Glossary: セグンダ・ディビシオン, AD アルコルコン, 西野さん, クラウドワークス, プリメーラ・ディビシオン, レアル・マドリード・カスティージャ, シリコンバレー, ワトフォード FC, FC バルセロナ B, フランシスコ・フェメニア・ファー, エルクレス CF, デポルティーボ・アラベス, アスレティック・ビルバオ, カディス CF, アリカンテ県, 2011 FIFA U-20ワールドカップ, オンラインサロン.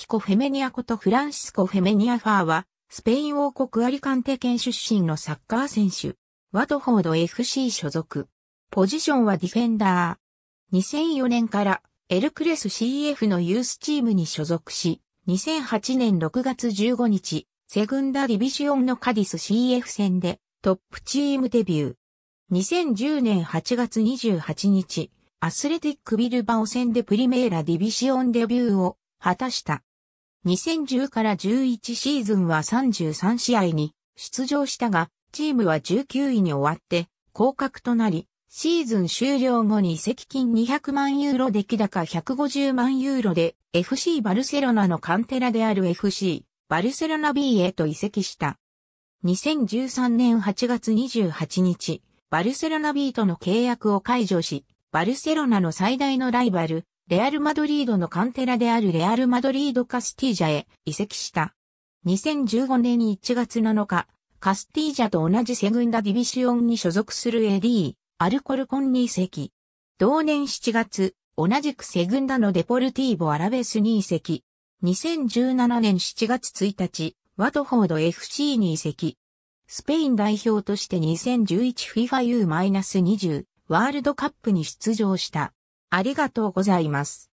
ヒコ・フェメニアことフランシスコ・フェメニア・ファーは、スペイン王国アリカンテ県出身のサッカー選手、ワトフォード FC 所属。ポジションはディフェンダー。2004年からエルクレス CF のユースチームに所属し、2008年6月15日、セグンダディビシオンのカディス CF 戦でトップチームデビュー。2010年8月28日、アスレティックビルバオ戦でプリメーラディビシオンデビューを果たした。2010から11シーズンは33試合に出場したが、チームは19位に終わって降格となり、シーズン終了後に移籍金200万ユーロ出来高150万ユーロで FC バルセロナのカンテラである FC バルセロナ B へと移籍した。2013年8月28日、バルセロナ B との契約を解除し、バルセロナの最大のライバル、レアル・マドリードのカンテラであるレアル・マドリード・カスティージャへ移籍した。2015年1月7日、カスティージャと同じセグンダ・ディビシオンに所属するAD、アルコルコンに移籍。同年7月、同じくセグンダのデポルティーボ・アラベスに移籍。2017年7月1日、ワトフォード FC に移籍。スペイン代表として 2011FIFA U-20 ワールドカップに出場した。ありがとうございます。